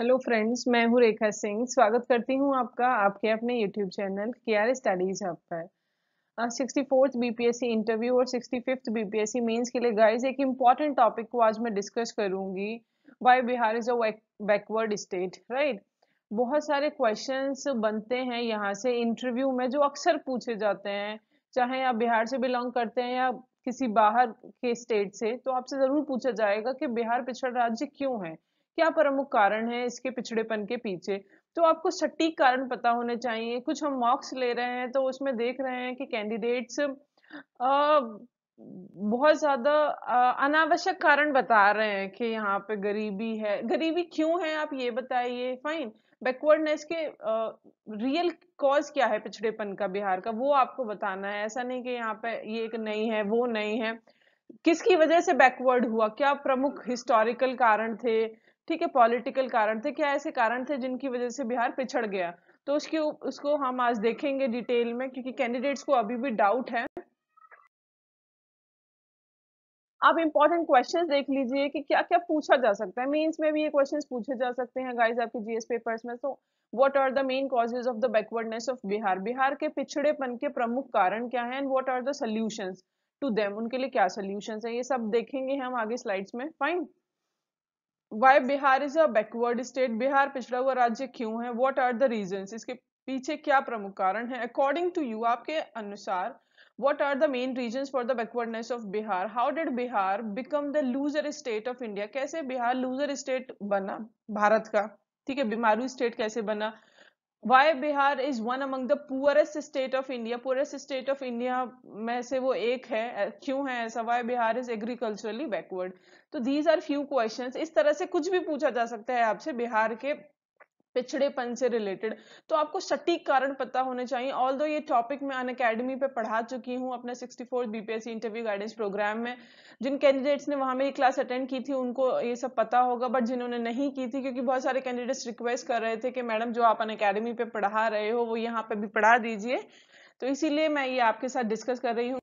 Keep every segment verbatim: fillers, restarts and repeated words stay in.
Hello friends, मैं हूँ रेखा सिंह। स्वागत करती हूँ आपका आपके अपने YouTube channel KR studies hub पर। सिक्सटी फोर्थ बीपीएससी इंटरव्यू और सिक्सटी फिफ्थ बीपीएससी मेंस के लिए गाइस एक इम्पॉर्टेंट टॉपिक को आज मैं डिस्कस करूँगी। Why Bihar is a backward state, right. बहुत सारे क्वेश्चंस बनते हैं यहाँ से इंटरव्यू में जो अक्सर पूछे जाते हैं, चाहे आप बिहार से बिलोंग करते हैं या किसी बाहर के स्टेट से, तो आपसे ज़रूर पूछा जाएगा कि बिहार पिछड़ा राज्य क्यों है, क्या प्रमुख कारण है इसके पिछड़ेपन के पीछे। तो आपको सटीक कारण पता होने चाहिए। कुछ हम मॉक्स ले रहे हैं तो उसमें देख रहे हैं कि कैंडिडेट्स बहुत ज़्यादा अनावश्यक कारण बता रहे हैं कि यहाँ पे गरीबी है। गरीबी क्यों है आप ये बताइए, फाइन। बैकवर्डनेस के रियल कॉज क्या है पिछड़ेपन का बिहार का, वो आपको बताना है। ऐसा नहीं कि यहाँ पे ये एक नहीं है वो नहीं है। किसकी वजह से बैकवर्ड हुआ, क्या प्रमुख हिस्टोरिकल कारण थे, ठीक है, पॉलिटिकल कारण थे, क्या ऐसे कारण थे जिनकी वजह से बिहार पिछड़ गया। तो उसकी उसको हम आज देखेंगे डिटेल में, क्योंकि कैंडिडेट्स को अभी भी डाउट है। आप इंपॉर्टेंट क्वेश्चंस देख लीजिए कि क्या क्या पूछा जा सकता है। मेंस में भी ये क्वेश्चंस पूछे जा सकते हैं गाइज आपके जीएस पेपर्स में। तो what are the main causes of the backwardness of Bihar, Bihar के पिछड़ेपन के प्रमुख कारण क्या है, and what are the solutions to them, उनके लिए क्या सॉल्यूशंस है, ये सब देखेंगे हम आगे स्लाइड्स में, fine. Why Bihar is a backward state, Bihar पिछड़ा हुआ राज्य क्यों है, व्हाट आर द रीजंस, इसके पीछे क्या प्रमुख कारण है अकॉर्डिंग टू यू, आपके अनुसार what are the main reasons for the backwardness of Bihar, how did Bihar become the loser state of India, कैसे बिहार लूजर स्टेट बना भारत का, ठीक है, बीमारू स्टेट कैसे बना, why Bihar is one among the poorest state of India, poorest state of India में से वो एक है, क्यों है ऐसा, why Bihar is agriculturally backward. तो दीज आर फ्यू क्वेश्चंस। इस तरह से कुछ भी पूछा जा सकता है आपसे बिहार के पिछड़ेपन से रिलेटेड, तो आपको सटीक कारण पता होने चाहिए। ऑल दो ये टॉपिक मैं अन अकेडमी पे पढ़ा चुकी हूँ अपने sixty fourth BPSC interview guidance programme में। जिन कैंडिडेट्स ने वहाँ मेरी क्लास अटेंड की थी उनको ये सब पता होगा, बट जिन्होंने नहीं की थी, क्योंकि बहुत सारे कैंडिडेट्स रिक्वेस्ट कर रहे थे कि मैडम जो आप अन अकेडमी पे पढ़ा रहे हो वो यहाँ पे भी पढ़ा दीजिए, तो इसीलिए मैं ये आपके साथ डिस्कस कर रही हूँ।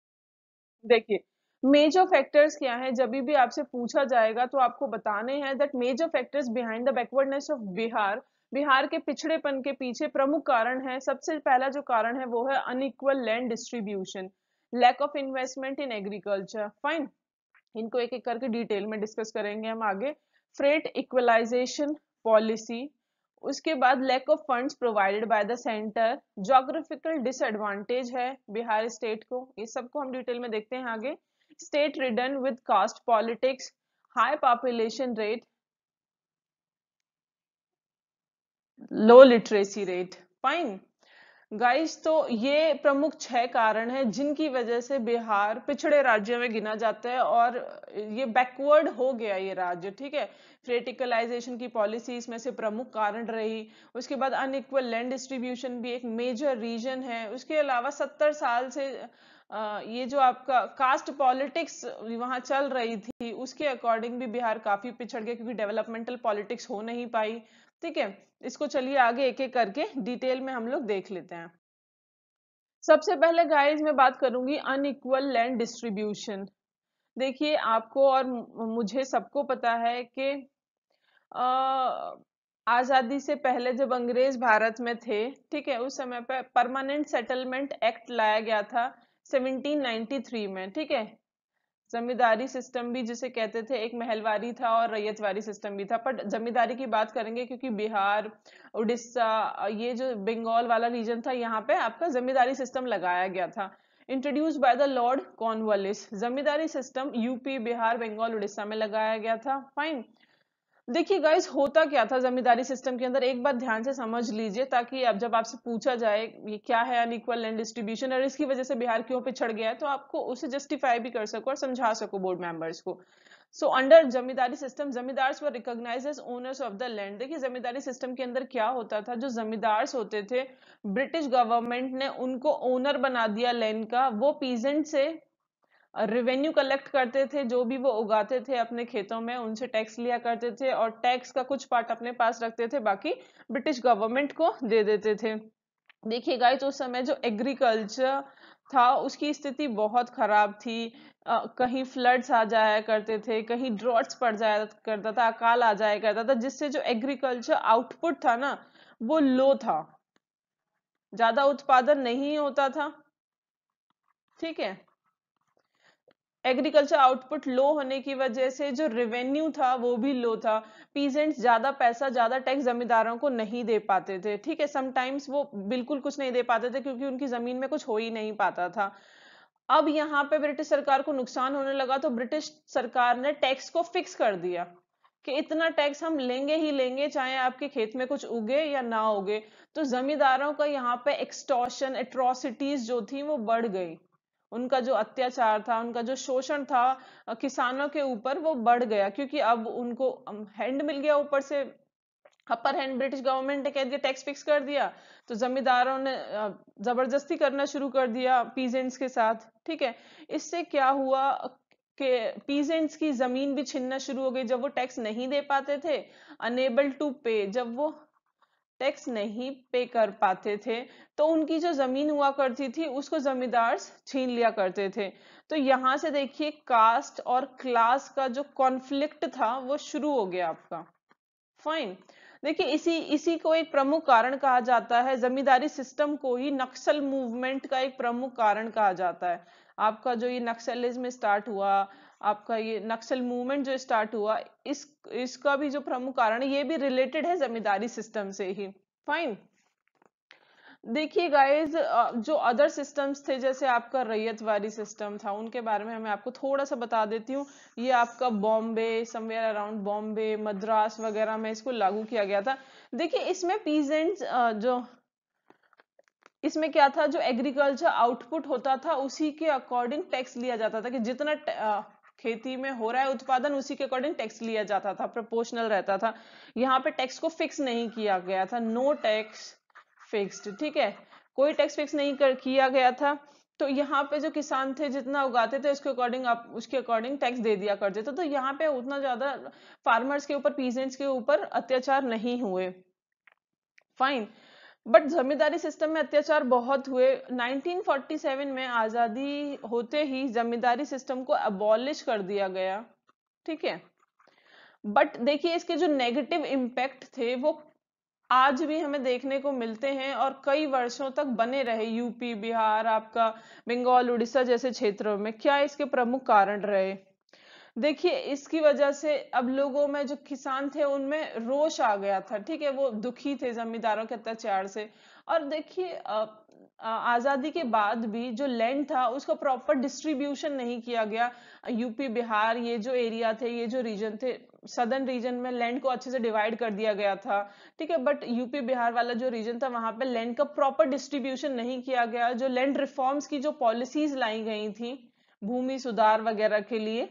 देखिए मेजर फैक्टर्स क्या है, जब भी आपसे पूछा जाएगा तो आपको बताने हैं that major factors behind the backwardness of Bihar, Bihar के पिछड़ेपन के पीछे प्रमुख कारण है। सबसे पहला जो कारण है वो है unequal land distribution, lack of investment in agriculture, fine. इनको एक एक करके डिटेल में डिस्कस करेंगे हम आगे। फ्रेट इक्वलाइजेशन पॉलिसी, उसके बाद lack of funds provided by the centre, geographical disadvantage है बिहार स्टेट को, ये सबको हम डिटेल में देखते हैं आगे। State ridden with caste politics, high population rate, low literacy rate, fine guys. तो ये प्रमुख छह कारण हैं जिनकी वजह से बिहार पिछड़े राज्यों में गिना जाता है और ये बैकवर्ड हो गया ये राज्य, ठीक है। फ्रेट इक्वलाइजेशन की पॉलिसी इसमें से प्रमुख कारण रही। उसके बाद अनइक्वल लैंड डिस्ट्रीब्यूशन भी एक मेजर रीजन है। उसके अलावा सत्तर साल से ये जो आपका कास्ट पॉलिटिक्स वहाँ चल रही थी उसके अकॉर्डिंग भी बिहार काफी पिछड़ गया, क्योंकि डेवलपमेंटल पॉलिटिक्स हो नहीं पाई, ठीक है। इसको चलिए आगे एक एक करके डिटेल में हम लोग देख लेते हैं। सबसे पहले गाइस मैं बात करूंगी अनइक्वल लैंड डिस्ट्रीब्यूशन। देखिए आपको और मुझे सबको पता है कि आज़ादी से पहले जब अंग्रेज भारत में थे, ठीक है, उस समय पर परमानेंट सेटलमेंट एक्ट लाया गया था सेवनटीन नाइंटी थ्री में, ठीक है। जमींदारी सिस्टम भी जिसे कहते थे, एक महलवारी था और रैयतवारी सिस्टम भी था, पर जमींदारी की बात करेंगे क्योंकि बिहार, उड़ीसा, ये जो बंगाल वाला रीजन था यहाँ पे आपका जमींदारी सिस्टम लगाया गया था। Introduce by the Lord Cornwallis, zamindari system UP, Bihar, Bengal, Orissa में लगाया गया था, फाइन। देखिए गाइस होता क्या था जमींदारी सिस्टम के अंदर, एक बार ध्यान से समझ लीजिए ताकि अब जब आपसे पूछा जाए ये क्या है अनइक्वल लैंड डिस्ट्रीब्यूशन और इसकी वजह से बिहार क्यों पिछड़ गया है, तो आपको उसे जस्टिफाई भी कर सको और समझा सको बोर्ड मेंबर्स को। So under zamindari system, zamindars were recognised as owners of the land. देखिए जमींदारी सिस्टम के अंदर क्या होता था, जो जमींदार्स होते थे ब्रिटिश गवर्नमेंट ने उनको ओनर बना दिया लैंड का। वो पीजेंट से रेवेन्यू कलेक्ट करते थे, जो भी वो उगाते थे अपने खेतों में उनसे टैक्स लिया करते थे और टैक्स का कुछ पार्ट अपने पास रखते थे, बाकी ब्रिटिश गवर्नमेंट को दे देते थे। देखिए गाइस उस समय जो एग्रीकल्चर था उसकी स्थिति बहुत खराब थी। आ, कहीं फ्लड्स आ जाया करते थे, कहीं ड्रॉट्स पड़ जाया करता था, अकाल आ जाया करता था, जिससे जो एग्रीकल्चर आउटपुट था ना वो लो था, ज्यादा उत्पादन नहीं होता था। ठीक है, एग्रीकल्चर आउटपुट लो होने की वजह से जो रेवेन्यू था वो भी लो था। पीजेंट्स ज्यादा पैसा, ज्यादा टैक्स जमींदारों को नहीं दे पाते थे। ठीक है, समटाइम्स वो बिल्कुल कुछ नहीं दे पाते थे क्योंकि उनकी जमीन में कुछ हो ही नहीं पाता था। अब यहाँ पे ब्रिटिश सरकार को नुकसान होने लगा तो ब्रिटिश सरकार ने टैक्स को फिक्स कर दिया कि इतना टैक्स हम लेंगे ही लेंगे, चाहे आपके खेत में कुछ उगे या ना उगे। तो जमींदारों का यहाँ पे एक्सटॉर्शन, एट्रोसिटीज जो थी वो बढ़ गई, उनका जो अत्याचार था, उनका जो शोषण था किसानों के ऊपर वो बढ़ गया, क्योंकि अब उनको हैंड मिल गया ऊपर से, अपर हैंड। ब्रिटिश गवर्नमेंट ने कह दिया टैक्स फिक्स कर दिया तो जमींदारों ने जबरदस्ती करना शुरू कर दिया पीजेंट्स के साथ। ठीक है, इससे क्या हुआ कि पीजेंट्स की जमीन भी छीनना शुरू हो गई। जब वो टैक्स नहीं दे पाते थे, अनेबल टू पे, जब वो टैक्स नहीं पे कर पाते थे तो उनकी जो जमीन हुआ करती थी उसको जमींदार छीन लिया करते थे। तो यहाँ से देखिए कास्ट और क्लास का जो कॉन्फ्लिक्ट था वो शुरू हो गया आपका। फाइन, देखिए इसी इसी को एक प्रमुख कारण कहा जाता है, जमींदारी सिस्टम को ही नक्सल मूवमेंट का एक प्रमुख कारण कहा जाता है। आपका जो ये नक्सलिज्म स्टार्ट हुआ, आपका ये नक्सल मूवमेंट जो स्टार्ट हुआ, इस इसका भी जो प्रमुख कारण है ये भी रिलेटेड है जमींदारी सिस्टम से ही। फाइन, देखिए गाइस जो अदर सिस्टम्स थे, जैसे आपका रैयतवारी सिस्टम था, उनके बारे में मैं आपको थोड़ा सा बता देती हूँ। ये आपका बॉम्बे, समवेयर अराउंड बॉम्बे, मद्रास वगैरह में इसको लागू किया गया था। देखिए इसमें पीजेंट्स जो, इसमें क्या था, जो एग्रीकल्चर आउटपुट होता था उसी के अकॉर्डिंग टैक्स लिया जाता था, कि जितना खेती में हो रहा है उत्पादन उसी के अकॉर्डिंग टैक्स लिया जाता था, प्रोपोर्शनल रहता था। यहाँ पे टैक्स को फिक्स नहीं किया गया था, नो टैक्स फिक्स्ड। ठीक है, कोई टैक्स फिक्स नहीं कर, किया गया था। तो यहाँ पे जो किसान थे जितना उगाते थे उसके अकॉर्डिंग आप उसके अकॉर्डिंग टैक्स दे दिया करते थे। तो यहाँ पे उतना ज्यादा फार्मर्स के ऊपर, पीजेंट्स के ऊपर अत्याचार नहीं हुए। फाइन, बट जमींदारी सिस्टम में अत्याचार बहुत हुए। नाइनटीन फोर्टी सेवन में आजादी होते ही जमींदारी सिस्टम को अबॉलिश कर दिया गया। ठीक है, बट देखिए इसके जो नेगेटिव इम्पैक्ट थे वो आज भी हमें देखने को मिलते हैं और कई वर्षों तक बने रहे। यूपी, बिहार, आपका बंगाल, उड़ीसा जैसे क्षेत्रों में क्या इसके प्रमुख कारण रहे? देखिए इसकी वजह से अब लोगों में, जो किसान थे उनमें रोष आ गया था। ठीक है, वो दुखी थे जमींदारों के अत्याचार से। और देखिए आज़ादी के बाद भी जो लैंड था उसका प्रॉपर डिस्ट्रीब्यूशन नहीं किया गया। यूपी, बिहार ये जो एरिया थे, ये जो रीजन थे, सदर्न रीजन में लैंड को अच्छे से डिवाइड कर दिया गया था। ठीक है, बट यूपी बिहार वाला जो रीजन था वहाँ पे लैंड का प्रॉपर डिस्ट्रीब्यूशन नहीं किया गया। जो लैंड रिफॉर्म्स की जो पॉलिसीज लाई गई थी भूमि सुधार वगैरह के लिए,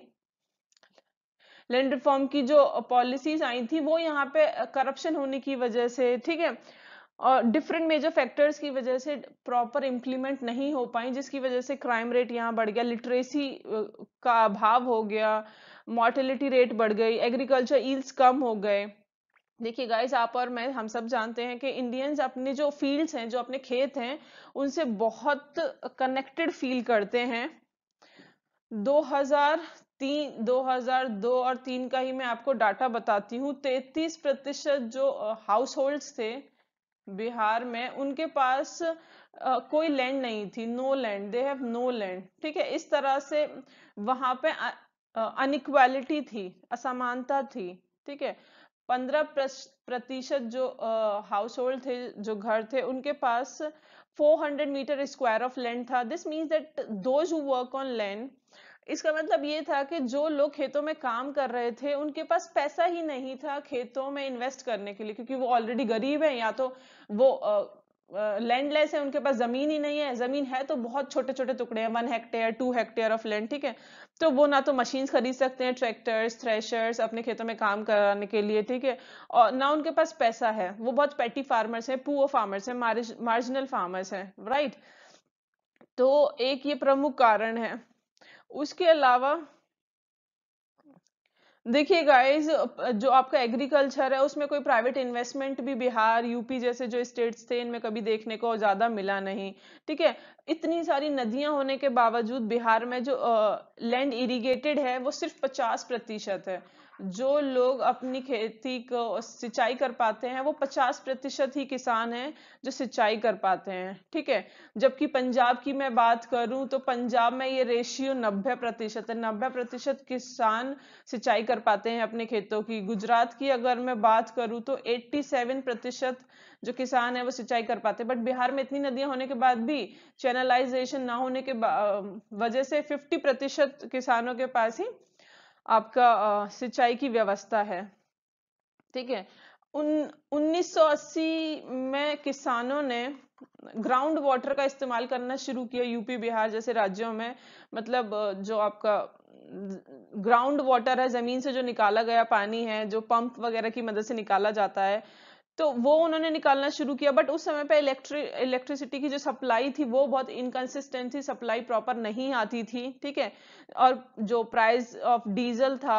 लैंड रिफॉर्म की जो पॉलिसीज आई थी वो यहाँ पे करप्शन होने की वजह से, ठीक है, और डिफरेंट मेजर फैक्टर्स की वजह से प्रॉपर इम्प्लीमेंट नहीं हो पाई, जिसकी वजह से क्राइम रेट यहाँ बढ़ गया, लिटरेसी का अभाव हो गया, मॉर्टेलिटी रेट बढ़ गई, एग्रीकल्चर यील्ड्स कम हो गए। देखिए गाइस आप और मैं, हम सब जानते हैं कि इंडियंस अपने जो फील्ड्स हैं, जो अपने खेत हैं, उनसे बहुत कनेक्टेड फील करते हैं। दो हज़ार तीन, दो हज़ार दो और तीन का ही मैं आपको डाटा बताती हूँ। तैतीस प्रतिशत जो हाउस होल्ड्स थे बिहार में, उनके पास आ, कोई लैंड नहीं थी, no land, they have no land. ठीक है, इस तरह से वहां पे अनइक्वालिटी थी, असमानता थी। ठीक है, पंद्रह प्रतिशत जो हाउस होल्ड थे, जो घर थे, उनके पास four hundred metre square of land था। This means that those who work on land, इसका मतलब ये था कि जो लोग खेतों में काम कर रहे थे उनके पास पैसा ही नहीं था खेतों में इन्वेस्ट करने के लिए, क्योंकि वो ऑलरेडी गरीब हैं, या तो वो लैंडलेस है, उनके पास जमीन ही नहीं है, जमीन है तो बहुत छोटे छोटे टुकड़े हैं, one hectare two hectare of land. ठीक है, तो वो ना तो मशीन्स खरीद सकते हैं, ट्रैक्टर्स, थ्रेशर्स अपने खेतों में काम कराने के लिए। ठीक है, और ना उनके पास पैसा है, वो बहुत पेटी फार्मर्स हैं, पुअर फार्मर्स हैं, मार्जिनल फार्मर्स हैं। राइट, तो एक ये प्रमुख कारण है। उसके अलावा देखिए गाइस, जो आपका एग्रीकल्चर है उसमें कोई प्राइवेट इन्वेस्टमेंट भी बिहार, यूपी जैसे जो स्टेट्स थे इनमें कभी देखने को ज़्यादा मिला नहीं। ठीक है, इतनी सारी नदियां होने के बावजूद बिहार में जो लैंड इरिगेटेड है वो सिर्फ पचास प्रतिशत है। जो लोग अपनी खेती को सिंचाई कर पाते हैं वो पचास प्रतिशत ही किसान हैं जो सिंचाई कर पाते हैं। ठीक है, जबकि पंजाब की मैं बात करूं तो पंजाब में ये रेशियो नब्बे प्रतिशत है, नब्बे प्रतिशत किसान सिंचाई कर पाते हैं अपने खेतों की। गुजरात की अगर मैं बात करूं तो सत्तासी प्रतिशत जो किसान है वो सिंचाई कर पाते हैं। बट बिहार में इतनी नदियां होने के बाद भी चैनलाइजेशन ना होने के वजह से फिफ्टी प्रतिशत किसानों के पास ही आपका सिंचाई की व्यवस्था है। ठीक है, उन उन्नीस सौ अस्सी में किसानों ने ग्राउंड वाटर का इस्तेमाल करना शुरू किया यूपी बिहार जैसे राज्यों में। मतलब जो आपका ग्राउंड वाटर है, जमीन से जो निकाला गया पानी है जो पंप वगैरह की मदद से निकाला जाता है, तो वो उन्होंने निकालना शुरू किया। बट उस समय पे इलेक्ट्रि इलेक्ट्रिसिटी की जो सप्लाई थी वो बहुत इनकंसिस्टेंट थी, सप्लाई प्रॉपर नहीं आती थी। ठीक है, और जो प्राइस ऑफ डीजल था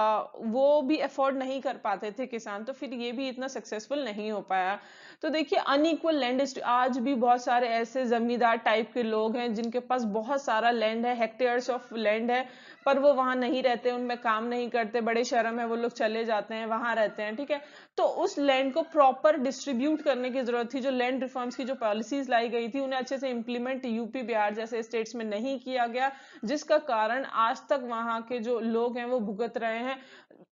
वो भी अफोर्ड नहीं कर पाते थे किसान, तो फिर ये भी इतना सक्सेसफुल नहीं हो पाया। तो देखिए, अनइक्वल लैंड, आज भी बहुत सारे ऐसे जमींदार टाइप के लोग हैं जिनके पास बहुत सारा लैंड है, हेक्टेयर्स ऑफ लैंड है, पर वो वहाँ नहीं रहते, उनमें काम नहीं करते, बड़े शहरों में वो लोग चले जाते हैं, वहाँ रहते हैं। ठीक है, तो उस लैंड को प्रॉपर डिस्ट्रीब्यूट करने की जरूरत थी। जो लैंड रिफॉर्म्स की जो पॉलिसीज लाई गई थी उन्हें अच्छे से इम्प्लीमेंट यूपी बिहार जैसे स्टेट्स में नहीं किया गया, जिसका कारण आज तक वहाँ के जो लोग हैं वो भुगत रहे हैं,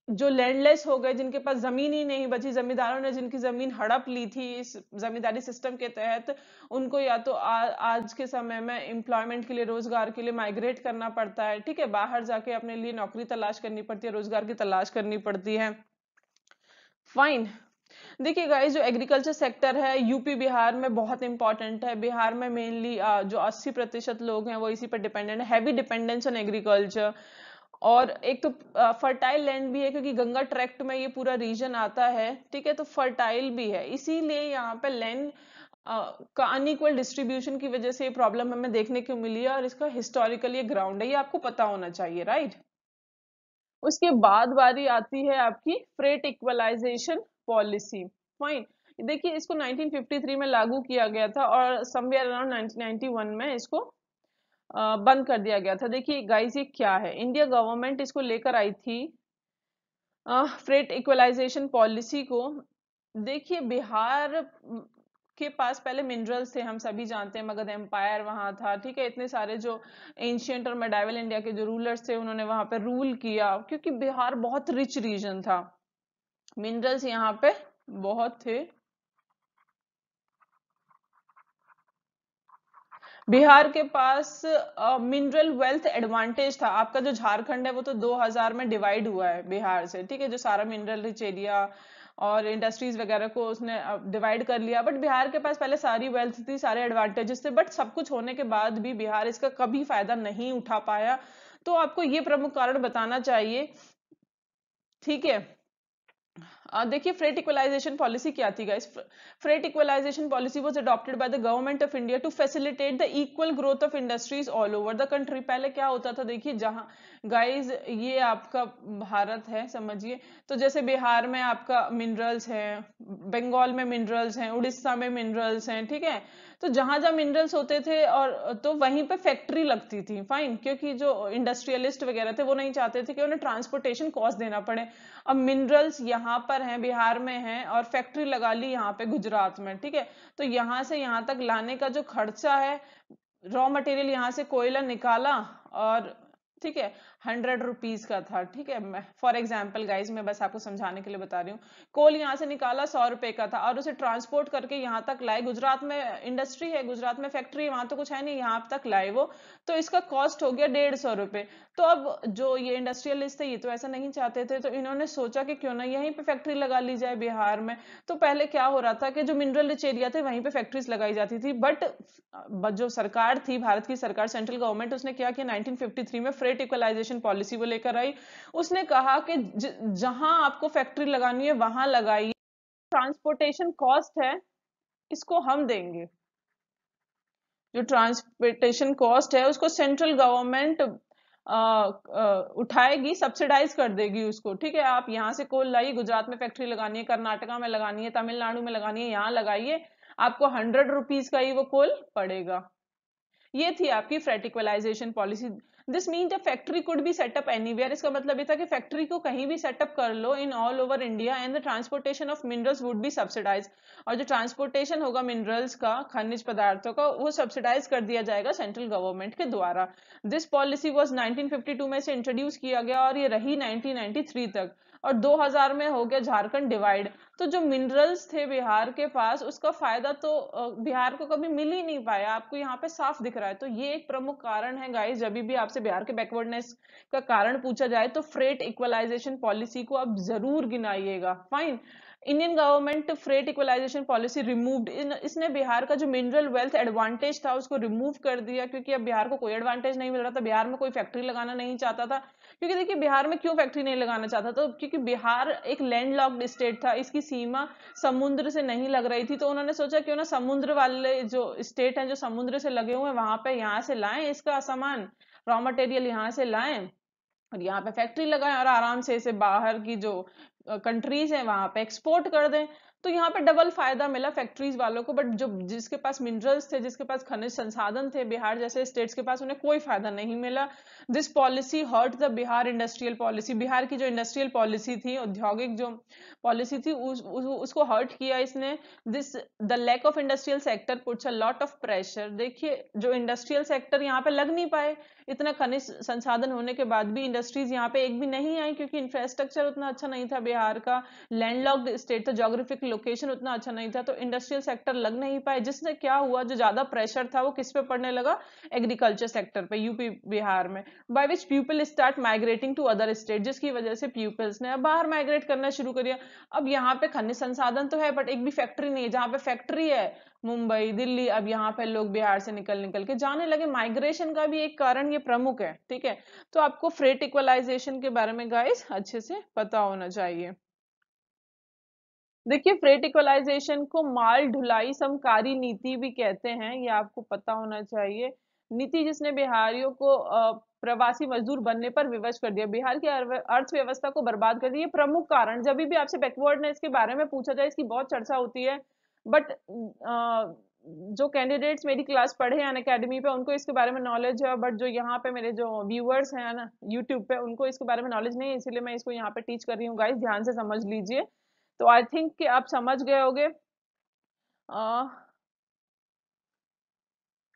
जो लैंडलेस हो गए, जिनके पास जमीन ही नहीं बची। जमींदारों ने जिनकी जमीन हड़प ली थी इस जमींदारी सिस्टम के तहत, उनको या तो आ, आज के समय में एम्प्लॉयमेंट के लिए, रोजगार के लिए माइग्रेट करना पड़ता है। ठीक है, बाहर जाके अपने लिए नौकरी तलाश करनी पड़ती है, रोजगार की तलाश करनी पड़ती है। फाइन, देखिए गाइस, जो एग्रीकल्चर सेक्टर है यूपी बिहार में बहुत इंपॉर्टेंट है। बिहार में मेनली जो अस्सी प्रतिशत लोग हैं वो इसी पर डिपेंडेंट है, हैवी डिपेंडेंस ऑन एग्रीकल्चर। और एक तो फर्टाइल लैंड भी है क्योंकि गंगा ट्रैक्ट में ये पूरा रीजन आता है। ठीक है, तो फर्टाइल भी है, इसीलिए यहाँ पे लैंड का अनइक्वल डिस्ट्रीब्यूशन की वजह से ये प्रॉब्लम हमें देखने को मिली है। और इसका हिस्टोरिकल ये ग्राउंड है, ये आपको पता होना चाहिए, राइट। उसके बाद बारी आती है आपकी फ्रेट इक्वलाइजेशन पॉलिसी। फाइन, देखिए इसको नाइनटीन फिफ्टी थ्री में लागू किया गया था और somewhere around nineteen ninety one में इसको बंद कर दिया गया था। देखिए गाइस, ये क्या है, इंडिया गवर्नमेंट इसको लेकर आई थी, फ्रेट इक्वलाइजेशन पॉलिसी को। देखिए, बिहार के पास पहले मिनरल्स थे, हम सभी जानते हैं, मगध एम्पायर वहाँ था। ठीक है, इतने सारे जो एंशियंट और मेडाइवल इंडिया के जो रूलर्स थे उन्होंने वहाँ पे रूल किया, क्योंकि बिहार बहुत रिच रीजन था, मिनरल्स यहाँ पे बहुत थे। बिहार के पास मिनरल वेल्थ एडवांटेज था। आपका जो झारखंड है वो तो दो हज़ार में डिवाइड हुआ है बिहार से। ठीक है, जो सारा मिनरल रिच एरिया और इंडस्ट्रीज वगैरह को उसने डिवाइड कर लिया। बट बिहार के पास पहले सारी वेल्थ थी, सारे एडवांटेजेस थे, बट सब कुछ होने के बाद भी बिहार इसका कभी फायदा नहीं उठा पाया। तो आपको ये प्रमुख कारण बताना चाहिए। ठीक है, देखिए फ्रेट इक्वलाइजेशन पॉलिसी क्या थी guys. Freight equalisation policy was adopted by the government of India to facilitate the equal growth of industries all over the country. पहले क्या होता था, देखिए जहां गाइस ये आपका भारत है समझिए, तो जैसे बिहार में आपका मिनरल्स हैं, बंगाल में मिनरल्स हैं, उड़ीसा में मिनरल्स हैं। ठीक है, तो जहां जहां मिनरल्स होते थे और तो वहीं पे फैक्ट्री लगती थी। फाइन, क्योंकि जो इंडस्ट्रियलिस्ट वगैरह थे वो नहीं चाहते थे कि उन्हें ट्रांसपोर्टेशन कॉस्ट देना पड़े। अब मिनरल्स यहाँ पर हैं, बिहार में हैं, और फैक्ट्री लगा ली यहाँ पे गुजरात में। ठीक है, तो यहाँ से यहाँ तक लाने का जो खर्चा है, रॉ मटेरियल यहाँ से कोयला निकाला और ठीक है हंड्रेड रुपीज का था। ठीक है, फॉर एग्जाम्पल गाइज, मैं बस आपको समझाने के लिए बता रही हूँ, कोल यहाँ से निकाला सौ रुपए का था और उसे ट्रांसपोर्ट करके यहाँ तक लाए। गुजरात में इंडस्ट्री है, गुजरात में फैक्ट्री है, वहां तो कुछ है नहीं, यहाँ तक लाए वो, तो इसका कॉस्ट हो गया डेढ़ सौ रुपए। तो अब जो ये इंडस्ट्रियलिस्ट थे ये तो ऐसा नहीं चाहते थे, तो इन्होंने सोचा कि क्यों ना यहीं पे फैक्ट्री लगा ली जाए बिहार में। तो पहले क्या हो रहा था कि जो मिनरल रिच एरिया थे वहीं पे फैक्ट्रीज लगाई जाती थी। बट जो सरकार थी, भारत की सरकार, सेंट्रल गवर्नमेंट, उसने क्या किया, नाइनटीन फिफ्टी थ्री में फ्रेट इक्वलाइजेशन पॉलिसी वो लेकर आई। उसने कहा कि जहां आपको फैक्ट्री लगानी है वहां लगाइए, ट्रांसपोर्टेशन कॉस्ट है इसको हम देंगे, जो ट्रांसपोर्टेशन कॉस्ट है उसको सेंट्रल गवर्नमेंट उठाएगी, सब्सिडाइज कर देगी उसको, ठीक है। आप यहाँ से कोल लाइए, गुजरात में फैक्ट्री लगानी है, कर्नाटका में लगानी है, तमिलनाडु में लगानी है, यहाँ लगाइए, आपको हंड्रेड रुपीज का ही वो कोल पड़ेगा। ये थी आपकी freight equalisation policy. This means a factory could be set up anywhere. इसका मतलब ये था कि फैक्ट्री को कहीं भी सेटअप कर लो in all over India, and the transportation of minerals would be subsidise. और जो ट्रांसपोर्टेशन होगा मिनरल्स का, खनिज पदार्थों का, वो सब्सिडाइज कर दिया जाएगा सेंट्रल गवर्नमेंट के द्वारा। This policy was nineteen fifty two में से इंट्रोड्यूस किया गया और ये रही नाइनटीन नाइनटी थ्री तक, और दो हज़ार में हो गया झारखंड डिवाइड। तो जो मिनरल्स थे बिहार के पास, उसका फायदा तो बिहार को कभी मिल ही नहीं पाया, आपको यहाँ पे साफ दिख रहा है। तो ये एक प्रमुख कारण है गाइस, जब भी आपसे बिहार के बैकवर्डनेस का कारण पूछा जाए तो फ्रेट इक्वलाइजेशन पॉलिसी को आप जरूर गिनाइएगा। Fine, Indian government freight equalisation policy removed, इसने बिहार का जो मिनरल वेल्थ एडवांटेज था उसको रिमूव कर दिया, क्योंकि अब बिहार को कोई एडवांटेज नहीं मिल रहा था। बिहार में कोई फैक्ट्री लगाना नहीं चाहता था, क्योंकि देखिए बिहार में क्यों फैक्ट्री नहीं लगाना चाहता था, क्योंकि बिहार एक लैंडलॉक्ड स्टेट था, इसकी सीमा समुद्र से नहीं लग रही थी। तो उन्होंने सोचा क्यों ना समुद्र वाले जो स्टेट हैं, जो समुद्र से लगे हुए हैं, वहां पे यहाँ से लाएं इसका सामान, रॉ मटेरियल यहाँ से लाएं और यहाँ पे फैक्ट्री लगाएं और आराम से इसे बाहर की जो कंट्रीज हैं वहां पे एक्सपोर्ट कर दें। तो यहाँ पे डबल फायदा मिला फैक्ट्रीज वालों को, बट जो जिसके पास मिनरल्स थे, जिसके पास खनिज संसाधन थे, बिहार जैसे स्टेट्स के पास, उन्हें कोई फायदा नहीं मिला। This policy hurt the Bihar industrial policy. Bihar की जो इंडस्ट्रियल पॉलिसी थी, औद्योगिक जो पॉलिसी थी, उस, उस, उसको हर्ट किया इसने। This the lack of industrial sector puts a lot of pressure. देखिए जो इंडस्ट्रियल सेक्टर यहाँ पे लग नहीं पाए, इतना खनिज संसाधन होने के बाद भी इंडस्ट्रीज यहाँ पे एक भी नहीं आई, क्योंकि इंफ्रास्ट्रक्चर उतना अच्छा नहीं था, बिहार का लैंडलॉक्ड स्टेट था, जोग्राफिक लोकेशन उतना अच्छा नहीं था, तो इंडस्ट्रियल सेक्टर लग नहीं पाए। जिससे क्या हुआ, जो ज्यादा प्रेशर था वो किस पे पड़ने लगा, एग्रीकल्चर सेक्टर पे, यूपी बिहार में। By which people start migrating to other state, जिसकी वजह से पीपल्स ने अब बाहर माइग्रेट करना शुरू कर दिया। अब यहाँ पे खनिज संसाधन तो है बट एक भी फैक्ट्री नहीं है, जहाँ पे फैक्ट्री है मुंबई, दिल्ली, अब यहाँ पे लोग बिहार से निकल निकल के जाने लगे। माइग्रेशन का भी एक कारण ये प्रमुख है, ठीक है। तो आपको फ्रेट इक्वलाइजेशन के बारे में गाइस अच्छे से पता होना चाहिए। देखिए फ्रेट इक्वलाइजेशन को माल ढुलाई समकारी नीति भी कहते हैं, ये आपको पता होना चाहिए। नीति जिसने बिहारियों को प्रवासी मजदूर बनने पर विवश कर दिया, बिहार की अर्थव्यवस्था को बर्बाद कर दिया। ये प्रमुख कारण, जब भी आपसे बैकवर्डनेस के बारे में पूछा जाए, इसकी बहुत चर्चा होती है, बट जो कैंडिडेट्स मेरी क्लास पढ़े हैं अनअकैडमी पे, उनको इसके बारे में नॉलेज है, बट जो यहाँ पे मेरे जो व्यूअर्स हैं ना यूट्यूब पे, उनको इसके बारे में नॉलेज नहीं है, इसीलिए मैं इसको यहाँ पे टीच कर रही हूँ। गाइस ध्यान से समझ लीजिए, तो आई थिंक कि आप समझ गए होंगे।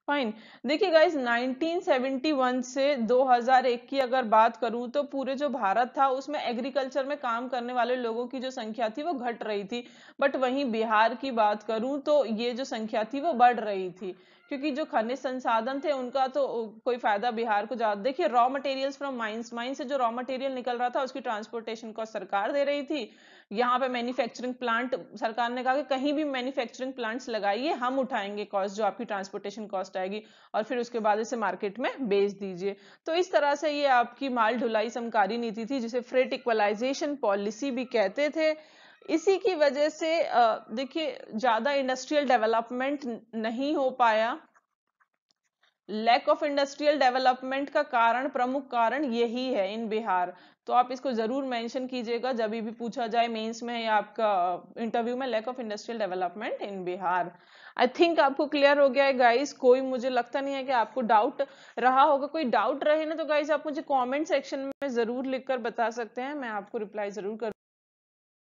फाइन, देखिए गाइज नाइनटीन सेवेंटी वन से दो हज़ार एक की अगर बात करूं तो पूरे जो भारत था उसमें एग्रीकल्चर में काम करने वाले लोगों की जो संख्या थी वो घट रही थी, बट वहीं बिहार की बात करूं तो ये जो संख्या थी वो बढ़ रही थी, क्योंकि जो खनिज संसाधन थे उनका तो कोई फायदा बिहार को ज्यादा। देखिए raw materials from mines, mine से जो रॉ मटेरियल निकल रहा था उसकी ट्रांसपोर्टेशन कॉस्ट सरकार दे रही थी। यहाँ पे मैन्युफैक्चरिंग प्लांट, सरकार ने कहा कि कहीं भी मैन्युफैक्चरिंग प्लांट्स लगाइए, हम उठाएंगे कॉस्ट, जो आपकी ट्रांसपोर्टेशन कॉस्ट आएगी, और फिर उसके बाद इसे मार्केट में बेच दीजिए। तो इस तरह से ये आपकी माल ढुलाई समकारी नीति थी, जिसे फ्रेट इक्वलाइजेशन पॉलिसी भी कहते थे। इसी की वजह से देखिए ज्यादा इंडस्ट्रियल डेवलपमेंट नहीं हो पाया। लैक ऑफ इंडस्ट्रियल डेवलपमेंट का कारण, प्रमुख कारण यही है इन बिहार। तो आप इसको जरूर मेंशन कीजिएगा जब भी पूछा जाए मेंस में या आपका इंटरव्यू में, lack of industrial development in Bihar. I think आपको क्लियर हो गया है गाइस, कोई मुझे लगता नहीं है कि आपको डाउट रहा होगा। कोई डाउट रहे ना तो गाइस आप मुझे कॉमेंट सेक्शन में जरूर लिखकर बता सकते हैं, मैं आपको रिप्लाई जरूर करूँ।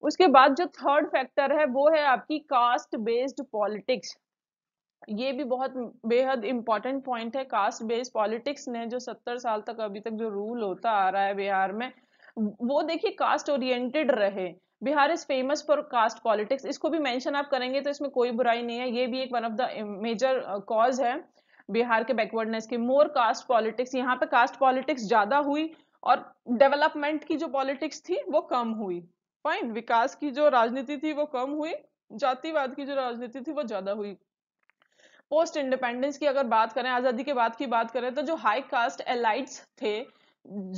उसके बाद जो थर्ड फैक्टर है वो है आपकी कास्ट बेस्ड पॉलिटिक्स। ये भी बहुत बेहद इम्पॉर्टेंट पॉइंट है। कास्ट बेस्ड पॉलिटिक्स ने जो सत्तर साल तक अभी तक जो रूल होता आ रहा है बिहार में, वो देखिए कास्ट ओरिएंटेड रहे। Bihar is famous for caste politics, इसको भी मेंशन आप करेंगे तो इसमें कोई बुराई नहीं है। ये भी एक one of the major cause है बिहार के बैकवर्डनेस के। मोर कास्ट पॉलिटिक्स, यहाँ पे कास्ट पॉलिटिक्स ज्यादा हुई और डेवलपमेंट की जो पॉलिटिक्स थी वो कम हुई। फाइन, विकास की जो राजनीति थी वो कम हुई, जातिवाद की जो राजनीति थी वो ज्यादा हुई। पोस्ट इंडिपेंडेंस की अगर बात करें, आजादी के बाद की बात करें, तो जो हाई कास्ट एलाइट्स थे,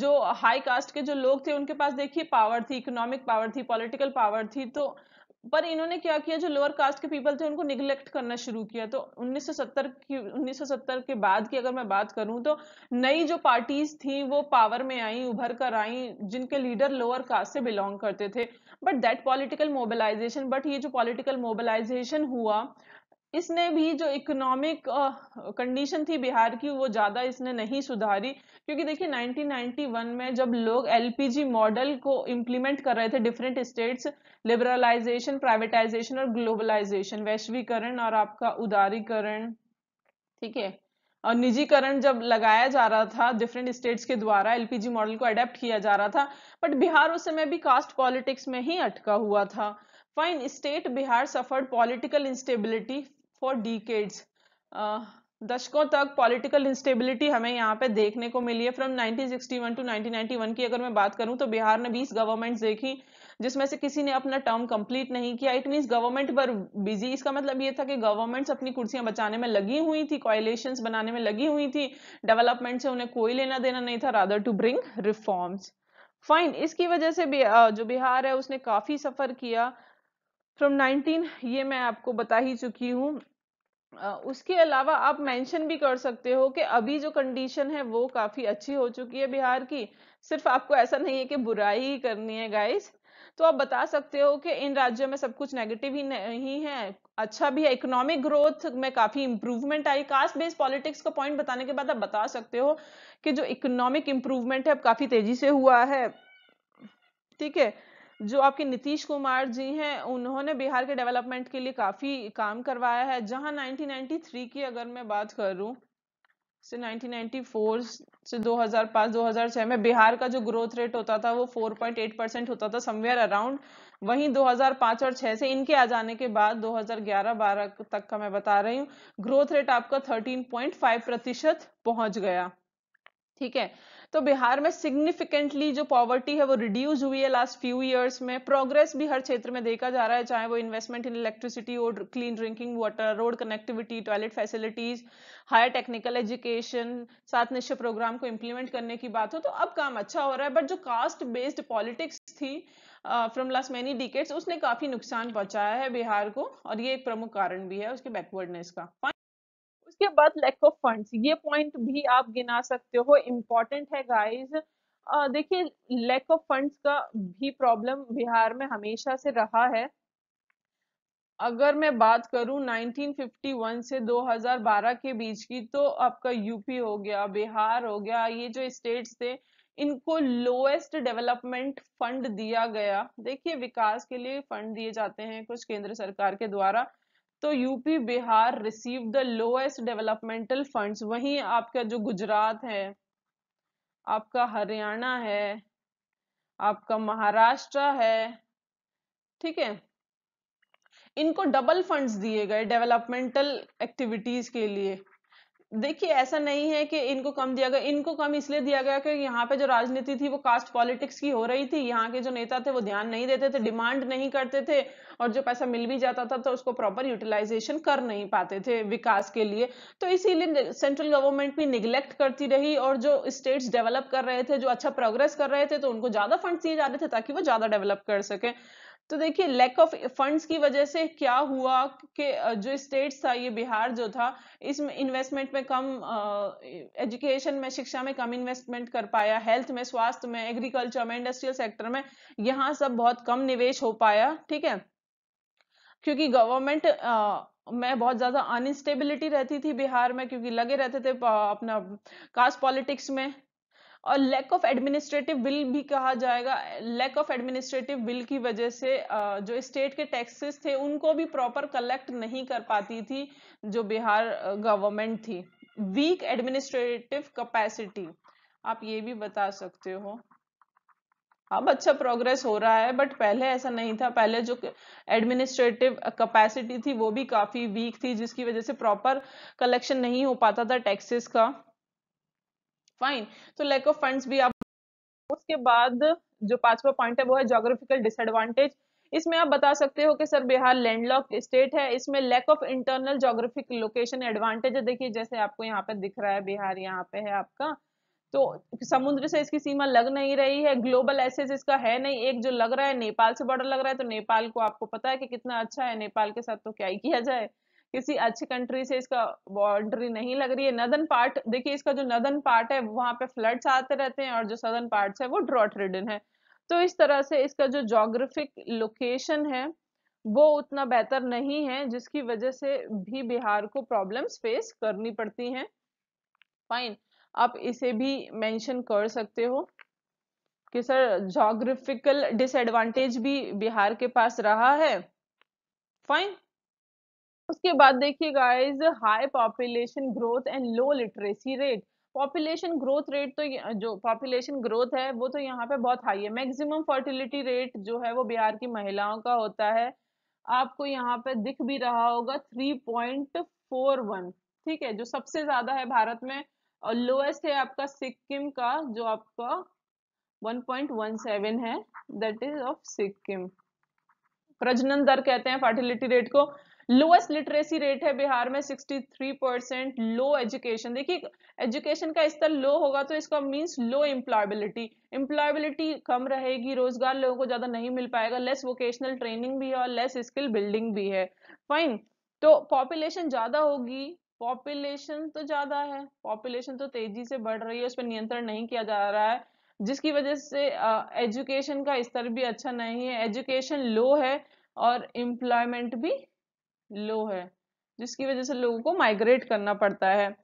जो हाई कास्ट के जो लोग थे, उनके पास देखिए पावर थी, इकोनॉमिक पावर थी, पॉलिटिकल पावर थी, तो पर इन्होंने क्या किया, जो लोअर कास्ट के पीपल थे उनको निगलेक्ट करना शुरू किया। तो उन्नीस सौ सत्तर की उन्नीस सौ सत्तर के बाद की अगर मैं बात करूं तो नई जो पार्टीज थी वो पावर में आई, उभर कर आई, जिनके लीडर लोअर कास्ट से बिलोंग करते थे। But that political mobilization, but ये जो पॉलिटिकल मोबिलाइजेशन हुआ इसने भी जो इकोनॉमिक कंडीशन थी बिहार की वो ज़्यादा इसने नहीं सुधारी, क्योंकि देखिए नाइनटीन नाइंटी वन में जब लोग एलपीजी मॉडल को इम्प्लीमेंट कर रहे थे डिफरेंट स्टेट्स, लिबरलाइजेशन, प्राइवेटाइजेशन और ग्लोबलाइजेशन, वैश्वीकरण और आपका उदारीकरण, ठीक है, और निजीकरण जब लगाया जा रहा था डिफरेंट स्टेट्स के द्वारा, एलपीजी मॉडल को अडेप्ट किया जा रहा था, बट बिहार उस समय भी कास्ट पॉलिटिक्स में ही अटका हुआ था। Fine state Bihar suffered political instability for decades, दशकों तक पॉलिटिकल इंस्टेबिलिटी हमें यहाँ पे देखने को मिली है। From nineteen sixty one to nineteen ninety one की अगर मैं बात करूँ तो बिहार ने बीस गवर्नमेंट्स देखी जिसमें से किसी ने अपना टर्म कंप्लीट नहीं किया। इट मीन्स गवर्नमेंट पर बिजी, इसका मतलब ये था कि गवर्नमेंट्स अपनी कुर्सियां बचाने में लगी हुई थी, कोएलिशंस बनाने में लगी हुई थी, डेवलपमेंट से उन्हें कोई लेना देना नहीं था, rather to bring reforms. Fine, इसकी वजह से जो बिहार है उसने काफ़ी सफ़र किया फ्रॉम नाइनटीन, ये मैं आपको बता ही चुकी हूँ। उसके अलावा आप मेंशन भी कर सकते हो कि अभी जो कंडीशन है वो काफ़ी अच्छी हो चुकी है बिहार की, सिर्फ आपको ऐसा नहीं है कि बुराई ही करनी है गाइस। तो आप बता सकते हो कि इन राज्यों में सब कुछ नेगेटिव ही नहीं है, अच्छा भी है। इकोनॉमिक ग्रोथ में काफ़ी इम्प्रूवमेंट आई। कास्ट बेस्ड पॉलिटिक्स का पॉइंट बताने के बाद आप बता सकते हो कि जो इकोनॉमिक इम्प्रूवमेंट है अब काफ़ी तेज़ी से हुआ है, ठीक है। जो आपके नीतीश कुमार जी हैं उन्होंने बिहार के डेवलपमेंट के लिए काफ़ी काम करवाया है। जहां नाइनटीन नाइंटी थ्री की अगर मैं बात करूं से नाइनटीन नाइंटी फोर से दो हज़ार पाँच दो हज़ार छह में बिहार का जो ग्रोथ रेट होता था वो फोर पॉइंट एट परसेंट होता था समवेयर अराउंड। वहीं दो हज़ार पाँच और छह से इनके आ जाने के बाद दो हज़ार ग्यारह बारह तक का मैं बता रही हूँ, ग्रोथ रेट आपका थर्टीन पॉइंट फाइव प्रतिशत पहुँच गया, ठीक है। तो बिहार में सिग्निफिकेंटली जो पॉवर्टी है वो रिड्यूस हुई है लास्ट फ्यू इयर्स में। प्रोग्रेस भी हर क्षेत्र में देखा जा रहा है, चाहे वो इन्वेस्टमेंट इन इलेक्ट्रिसिटी और clean drinking water, road connectivity, toilet facilities, higher technical education, सात निश्चय प्रोग्राम को इम्प्लीमेंट करने की बात हो, तो अब काम अच्छा हो रहा है। बट जो कास्ट बेस्ड पॉलिटिक्स थी फ्रॉम लास्ट मैनी डिकेड्स उसने काफ़ी नुकसान पहुँचाया है बिहार को, और ये एक प्रमुख कारण भी है उसके बैकवर्डनेस का। उसके बाद लैक ऑफ फंड्स, ये पॉइंट भी आप गिना सकते हो, इम्पॉर्टेंट है गाइज। देखिए लैक ऑफ फंड्स का भी प्रॉब्लम बिहार में हमेशा से रहा है। अगर मैं बात करूं नाइनटीन फिफ्टी वन से दो हज़ार बारह के बीच की, तो आपका यूपी हो गया, बिहार हो गया, ये जो स्टेट्स थे इनको लोएस्ट डेवलपमेंट फंड दिया गया। देखिए विकास के लिए फंड दिए जाते हैं कुछ केंद्र सरकार के द्वारा, तो UP Bihar receive the lowest developmental funds. वहीं आपका जो गुजरात है, आपका हरियाणा है, आपका महाराष्ट्र है, ठीक है, इनको डबल फंड्स दिए गए डेवलपमेंटल एक्टिविटीज के लिए। देखिए ऐसा नहीं है कि इनको कम दिया गया, इनको कम इसलिए दिया गया कि यहाँ पे जो राजनीति थी वो कास्ट पॉलिटिक्स की हो रही थी, यहाँ के जो नेता थे वो ध्यान नहीं देते थे, डिमांड नहीं करते थे, और जो पैसा मिल भी जाता था तो उसको प्रॉपर यूटिलाइजेशन कर नहीं पाते थे विकास के लिए। तो इसीलिए सेंट्रल गवर्नमेंट भी निगलेक्ट करती रही, और जो स्टेट्स डेवलप कर रहे थे, जो अच्छा प्रोग्रेस कर रहे थे, तो उनको ज़्यादा फंड्स दिए जा रहे थे ताकि वो ज़्यादा डेवलप कर सकें। तो देखिए लैक ऑफ फंड्स की वजह से क्या हुआ कि जो स्टेट्स था, ये बिहार जो था, इसमें इन्वेस्टमेंट में कम, एजुकेशन में, शिक्षा में कम इन्वेस्टमेंट कर पाया, हेल्थ में, स्वास्थ्य में, एग्रीकल्चर में, इंडस्ट्रियल सेक्टर में, यहाँ सब बहुत कम निवेश हो पाया, ठीक है, क्योंकि गवर्नमेंट में बहुत ज़्यादा अनस्टेबिलिटी रहती थी बिहार में, क्योंकि लगे रहते थे अपना कास्ट पॉलिटिक्स में। और लैक ऑफ एडमिनिस्ट्रेटिव विल भी कहा जाएगा, लैक ऑफ एडमिनिस्ट्रेटिव विल की वजह से जो स्टेट के टैक्सेस थे उनको भी प्रॉपर कलेक्ट नहीं कर पाती थी जो बिहार गवर्नमेंट थी। वीक एडमिनिस्ट्रेटिव कैपेसिटी, आप ये भी बता सकते हो। अब अच्छा प्रोग्रेस हो रहा है, बट पहले ऐसा नहीं था। पहले जो एडमिनिस्ट्रेटिव कैपेसिटी थी वो भी काफ़ी वीक थी, जिसकी वजह से प्रॉपर कलेक्शन नहीं हो पाता था टैक्सेस का। फाइन, तो लैक ऑफ फंड्स भी आप। उसके बाद जो पांचवा पॉइंट है वो है ज्योग्राफिकल डिसएडवांटेज। इसमें आप बता सकते हो कि सर बिहार लैंडलॉक्ड स्टेट है, इसमें lack of internal geographic location advantage है। देखिए जैसे आपको यहाँ पे दिख रहा है, बिहार यहाँ पे है आपका, तो समुद्र से इसकी सीमा लग नहीं रही है, ग्लोबल एक्सेस इसका है नहीं। एक जो लग रहा है नेपाल से बॉर्डर लग रहा है, तो नेपाल को आपको पता है कि कितना अच्छा है, नेपाल के साथ तो क्या ही किया जाए, किसी अच्छी कंट्री से इसका बाउंड्री नहीं लग रही है। नदर्न पार्ट देखिए, इसका जो नदर्न पार्ट है वहां पे फ्लड्स आते रहते हैं, और जो सदर्न पार्ट है वो ड्रॉट रिडन है। तो इस तरह से इसका जो जोग्राफिक लोकेशन है वो उतना बेहतर नहीं है, जिसकी वजह से भी बिहार को प्रॉब्लम्स फेस करनी पड़ती हैं। फाइन, आप इसे भी मेंशन कर सकते हो कि सर जोग्राफिकल डिसएडवांटेज भी बिहार के पास रहा है। फाइन, उसके बाद देखिए guys, high population growth and low literacy rate. Population growth rate तो जो पॉपुलेशन ग्रोथ है वो तो यहाँ पे बहुत हाई है। मैक्सिमम फर्टिलिटी रेट जो है वो बिहार की महिलाओं का होता है, आपको यहाँ पे दिख भी रहा होगा थ्री पॉइंट फोर वन, ठीक है, जो सबसे ज्यादा है भारत में। और लोएस्ट है आपका सिक्किम का, जो आपका वन पॉइंट वन सेवन है, दैट इज ऑफ सिक्किम। प्रजनन दर कहते हैं फर्टिलिटी रेट को। लोएस्ट लिटरेसी रेट है बिहार में sixty three percent. Low education, देखिए एजुकेशन का स्तर लो होगा तो इसका मींस लो एम्प्लॉयबिलिटी, एम्प्लॉयबिलिटी कम रहेगी, रोजगार लोगों को ज्यादा नहीं मिल पाएगा। लेस वोकेशनल ट्रेनिंग भी है और लेस स्किल बिल्डिंग भी है। फाइन, तो पॉपुलेशन ज्यादा होगी, पॉपुलेशन तो ज्यादा है, पॉपुलेशन तो तेजी से बढ़ रही है, उस पर नियंत्रण नहीं किया जा रहा है, जिसकी वजह से एजुकेशन uh, का स्तर भी अच्छा नहीं है, एजुकेशन लो है और एम्प्लॉयमेंट भी लो है, जिसकी वजह से लोगों को माइग्रेट करना पड़ता है।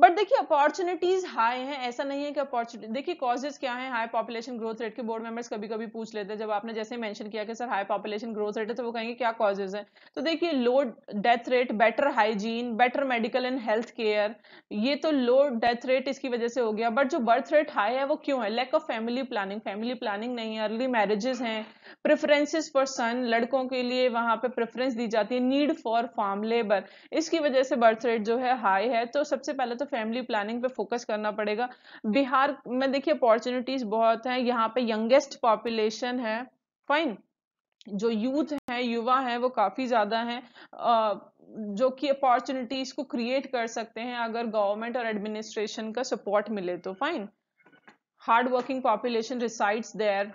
बट देखिए अपॉर्चुनिटीज हाई हैं, ऐसा नहीं है कि अपॉर्चुनिटी। देखिए कॉजेज क्या हैं हाई पॉपुलेशन ग्रोथ रेट के, बोर्ड मेंबर्स कभी कभी पूछ लेते हैं, जब आपने जैसे मेंशन किया कि sir high population growth rate है, तो वो कहेंगे क्या कॉजेज हैं। तो देखिए low death rate, better hygiene, better medical and health care, ये तो लो डेथ रेट इसकी वजह से हो गया। बट जो बर्थ रेट हाई है वो क्यों है? Lack of family planning, family planning नहीं है, अर्ली मैरिजेस हैं, प्रेफरेंसेस फॉर सन, लड़कों के लिए वहाँ पे प्रेफरेंस दी जाती है, नीड फॉर फार्म लेबर, इसकी वजह से बर्थ रेट जो है हाई है। तो सबसे पहले तो फैमिली प्लानिंग पे फोकस करना पड़ेगा। बिहार में देखिए अपॉर्चुनिटीज बहुत हैं, यहाँ पे यंगेस्ट पॉपुलेशन है। फाइन, जो यूथ है, युवा है, वो काफी ज्यादा है, जो कि अपॉर्चुनिटीज को क्रिएट कर सकते हैं अगर गवर्नमेंट और एडमिनिस्ट्रेशन का सपोर्ट मिले तो। Fine, hard working population resides there.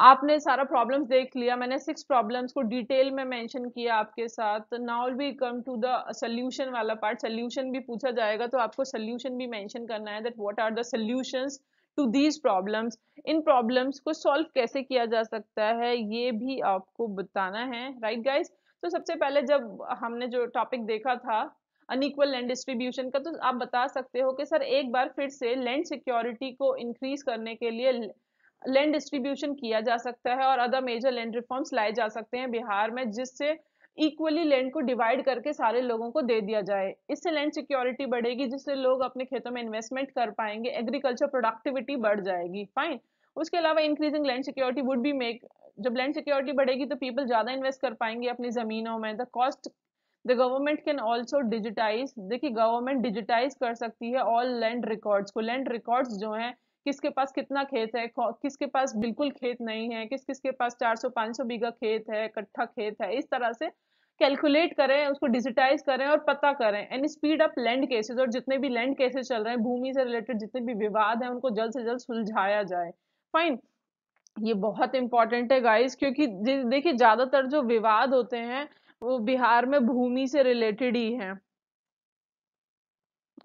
आपने सारा प्रॉब्लम्स देख लिया, मैंने सिक्स प्रॉब्लम्स को डिटेल में मेंशन किया आपके साथ। Now we come to the solution वाला पार्ट, सॉल्यूशन भी पूछा जाएगा तो आपको सॉल्यूशन भी मेंशन करना है, that what are the solutions to these problems. इन प्रॉब्लम्स को सॉल्व कैसे किया जा सकता है ये भी आपको बताना है, राइट गाइज। तो सबसे पहले जब हमने जो टॉपिक देखा था अनइक्वल लैंड डिस्ट्रीब्यूशन का, तो आप बता सकते हो कि सर एक बार फिर से लैंड सिक्योरिटी को इंक्रीज करने के लिए लैंड डिस्ट्रीब्यूशन किया जा सकता है और अदर मेजर लैंड रिफॉर्म्स लाए जा सकते हैं बिहार में, जिससे इक्वली लैंड को डिवाइड करके सारे लोगों को दे दिया जाए। इससे लैंड सिक्योरिटी बढ़ेगी, जिससे लोग अपने खेतों में इन्वेस्टमेंट कर पाएंगे, एग्रीकल्चर प्रोडक्टिविटी बढ़ जाएगी। फाइन, उसके अलावा increasing land security would be make, जब लैंड सिक्योरिटी बढ़ेगी तो पीपल ज्यादा इन्वेस्ट कर पाएंगे अपनी जमीनों में। The cost the government can also digitise, देखिए गवर्नमेंट डिजिटाइज कर सकती है ऑल लैंड रिकॉर्ड्स को। लैंड रिकॉर्ड्स जो है, किसके पास कितना खेत है, किसके पास बिल्कुल खेत नहीं है, किस किसके पास चार सौ पाँच सौ बीघा खेत है, कट्ठा खेत है, इस तरह से कैलकुलेट करें, उसको डिजिटाइज करें और पता करें। And speed up land cases, और जितने भी लैंड केसेस चल रहे हैं भूमि से रिलेटेड, जितने भी विवाद हैं उनको जल्द से जल्द सुलझाया जाए। फाइन, ये बहुत इंपॉर्टेंट है गाइस, क्योंकि देखिए ज्यादातर जो विवाद होते हैं वो बिहार में भूमि से रिलेटेड ही है।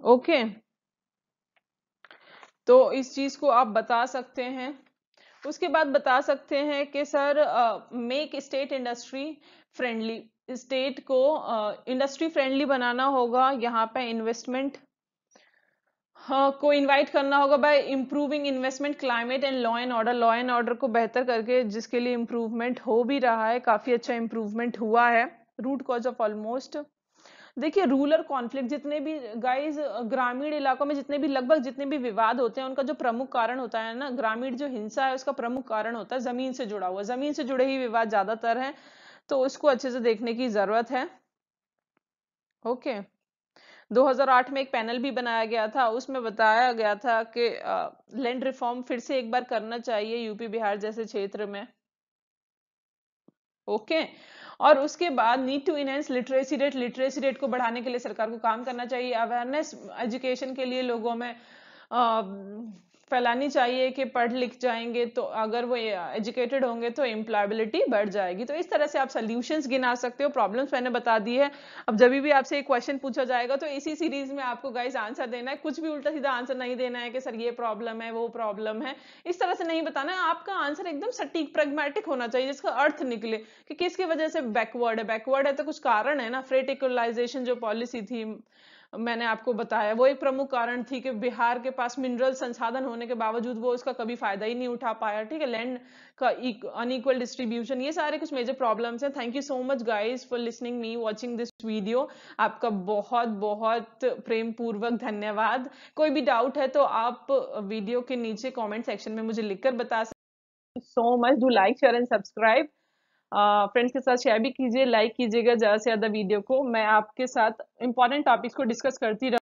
Okay okay. तो इस चीज को आप बता सकते हैं। उसके बाद बता सकते हैं कि sir make state industry friendly, state को इंडस्ट्री uh, फ्रेंडली बनाना होगा, यहाँ पे इन्वेस्टमेंट uh, को इनवाइट करना होगा by improving investment climate and law and order. Law and order को बेहतर करके, जिसके लिए इम्प्रूवमेंट हो भी रहा है, काफी अच्छा इम्प्रूवमेंट हुआ है। रूट कॉज ऑफ ऑलमोस्ट, देखिए रूरल कॉन्फ्लिक्ट, जितने भी गाइस ग्रामीण इलाकों में जितने भी लगभग जितने भी विवाद होते हैं उनका जो प्रमुख कारण होता है ना, ग्रामीण जो हिंसा है उसका प्रमुख कारण होता है जमीन से जुड़ा हुआ, जमीन से जुड़े ही विवाद ज्यादातर हैं, तो उसको अच्छे से देखने की जरूरत है। Okay okay. दो हज़ार आठ में एक पैनल भी बनाया गया था, उसमें बताया गया था कि लैंड रिफॉर्म फिर से एक बार करना चाहिए यूपी बिहार जैसे क्षेत्र में। Okay okay. और उसके बाद need to enhance literacy rate, literacy rate को बढ़ाने के लिए सरकार को काम करना चाहिए। अवेयरनेस एजुकेशन के लिए लोगों में, फैलानी चाहिए कि पढ़ लिख जाएंगे तो अगर वो एजुकेटेड होंगे तो एम्प्लॉयबिलिटी बढ़ जाएगी। तो इस तरह से आप सोल्यूशंस गिना सकते हो। प्रॉब्लम्स मैंने बता दी है। अब जब भी आपसे एक क्वेश्चन पूछा जाएगा तो इसी सीरीज में आपको गाइस आंसर देना है, कुछ भी उल्टा सीधा आंसर नहीं देना है कि सर ये प्रॉब्लम है वो प्रॉब्लम है, इस तरह से नहीं बताना है। आपका आंसर एकदम सटीक प्रैग्मेटिक होना चाहिए जिसका अर्थ निकले कि किसकी वजह से बैकवर्ड है। बैकवर्ड है तो कुछ कारण है ना। फ्रेट इक्वलाइजेशन जो पॉलिसी थी मैंने आपको बताया वो एक प्रमुख कारण थी कि बिहार के पास मिनरल संसाधन होने के बावजूद वो उसका कभी फायदा ही नहीं उठा पाया। ठीक है, लैंड का अनइक्वल डिस्ट्रीब्यूशन, ये सारे कुछ मेजर प्रॉब्लम्स हैं। Thank you so much guys for listening me watching this video. आपका बहुत बहुत प्रेम पूर्वक धन्यवाद। कोई भी डाउट है तो आप वीडियो के नीचे कॉमेंट सेक्शन में मुझे लिखकर बता सकते। So much do like share and subscribe. Friends uh, के साथ शेयर भी कीजिए, लाइक कीजिएगा ज़्यादा से ज़्यादा वीडियो को। मैं आपके साथ इंपॉर्टेंट टॉपिक्स को डिस्कस करती रहूँगी।